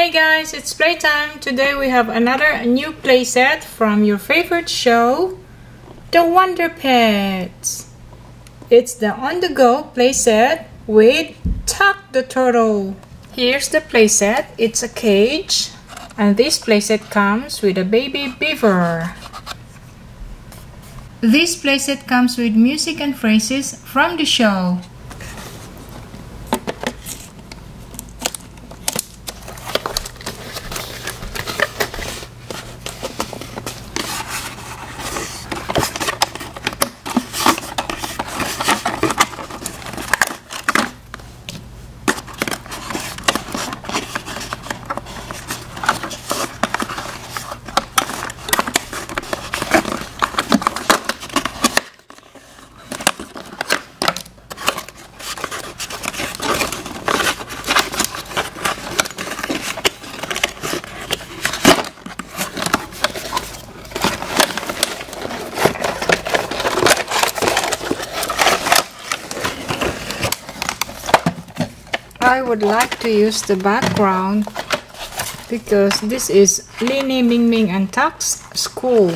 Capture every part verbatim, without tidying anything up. Hey guys, it's playtime! Today we have another new playset from your favorite show, The Wonder Pets. It's the on-the-go playset with Tuck the Turtle. Here's the playset. It's a cage, and this playset comes with a baby beaver. This playset comes with music and phrases from the show. I would like to use the background because this is Linny, Mingming and Tuck's school.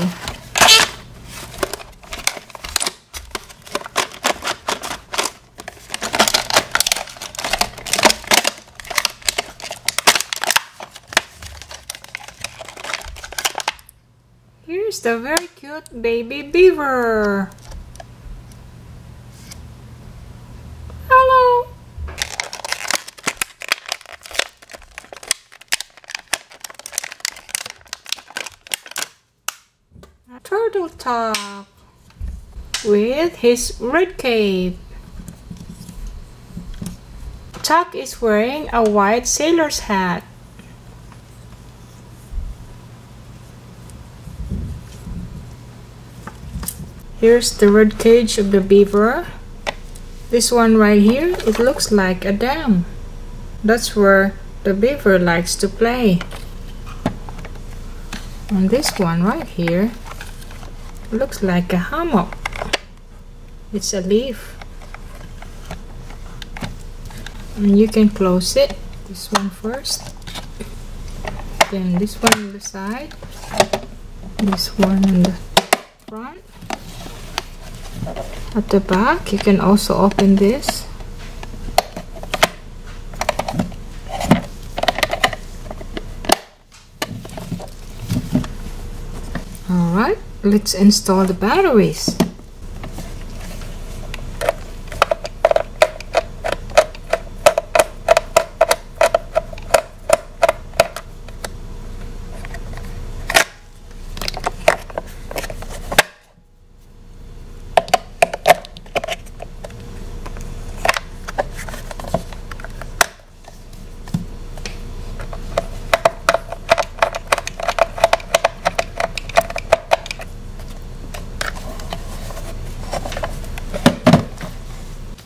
Here's the very cute baby beaver. Turtle Tuck with his red cape. Tuck is wearing a white sailor's hat. Here's the red cage of the beaver. This one right here, it looks like a dam. That's where the beaver likes to play. And this one right here looks like a hammock. It's a leaf, and you can close it. This one first, then this one on the side, this one on the front. At the back you can also open this. Alright, let's install the batteries.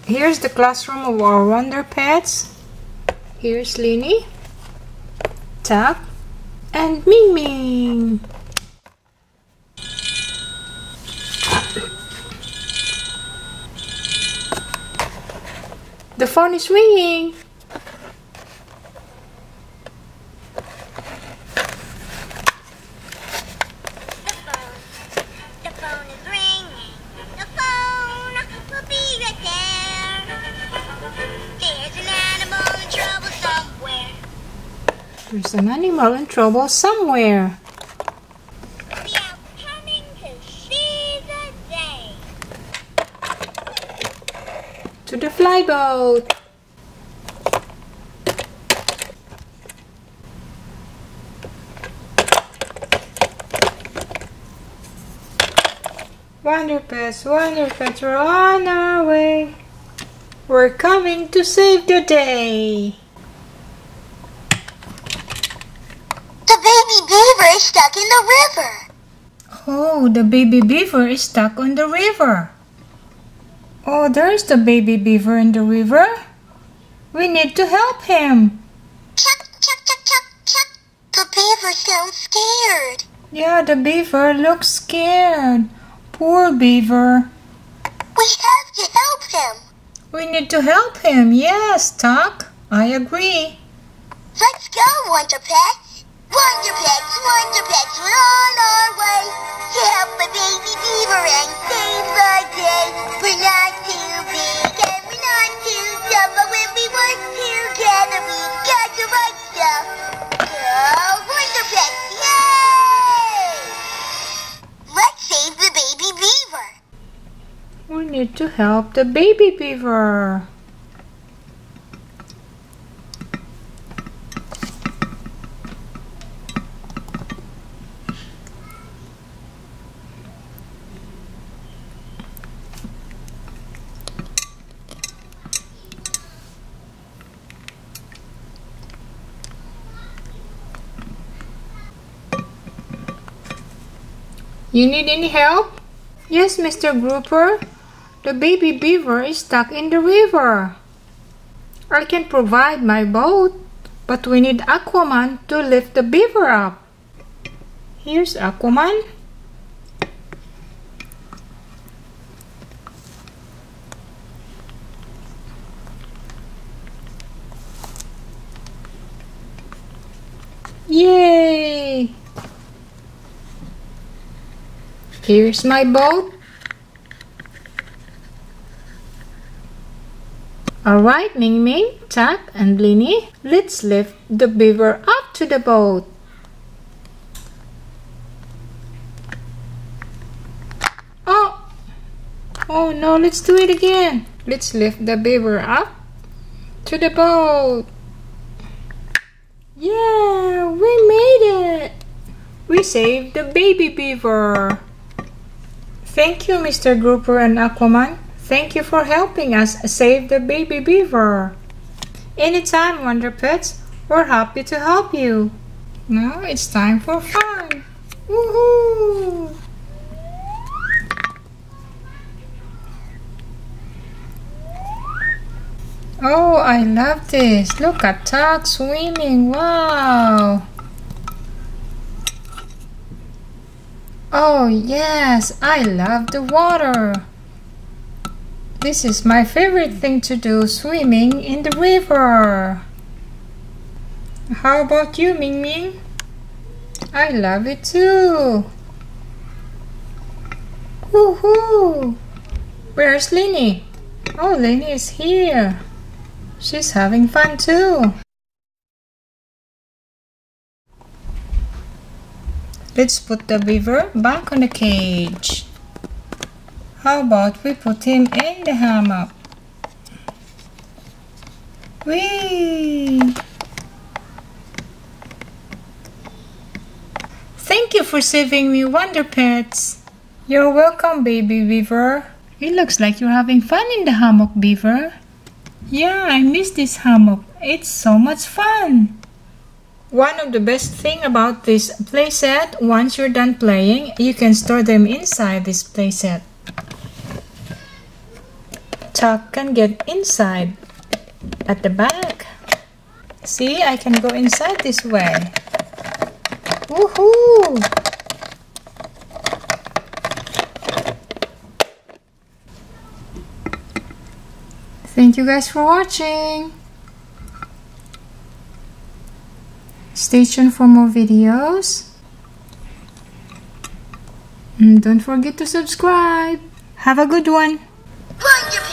Here's the classroom of our Wonder Pets. Here's Linny, Tuck, and Mingming. The phone is ringing. There's an animal in trouble somewhere. We are coming to see the day. To the flyboat. Wonder Pets, Wonder Pets, we're on our way. We're coming to save the day. Stuck in the river. Oh, the baby beaver is stuck on the river. Oh, there's the baby beaver in the river. We need to help him. Chuck, chuck, chuck, chuck, chuck. The beaver sounds scared. Yeah, the beaver looks scared. Poor beaver. We have to help him. We need to help him. Yes, Tuck. I agree. Let's go, Wonder Pets! Wonder Pets, Wonder Pets, we're on our way to help a baby beaver and save the day. We're not too big and we're not too dumb, but when we work together, we've got the right stuff. Go, Wonder Pets, yay! Let's save the baby beaver. We need to help the baby beaver. You need any help? Yes, Mister Grouper. The baby beaver is stuck in the river. I can provide my boat, but we need Aquaman to lift the beaver up. Here's Aquaman. Yay! Here's my boat. Alright, Mingming, Tuck, and Linny, let's lift the beaver up to the boat. Oh! Oh no, let's do it again. Let's lift the beaver up to the boat. Yeah, we made it! We saved the baby beaver. Thank you, Mister Grouper and Aquaman. Thank you for helping us save the baby beaver. Anytime, Wonder Pets, we're happy to help you. Now it's time for fun. Woohoo! Oh, I love this. Look at Tuck swimming. Wow! Oh, yes, I love the water. This is my favorite thing to do, swimming in the river. How about you, Mingming? I love it too. Woohoo! Where's Linny? Oh, Linny is here. She's having fun too. Let's put the beaver back on the cage. How about we put him in the hammock? Whee! Thank you for saving me, Wonder Pets. You're welcome, baby beaver. It looks like you're having fun in the hammock, beaver. Yeah, I miss this hammock. It's so much fun. One of the best thing about this playset, once you're done playing, you can store them inside this playset. Tuck can get inside at the back. See, I can go inside this way. Woohoo! Thank you guys for watching. Stay tuned for more videos. And don't forget to subscribe. Have a good one. Wonderful.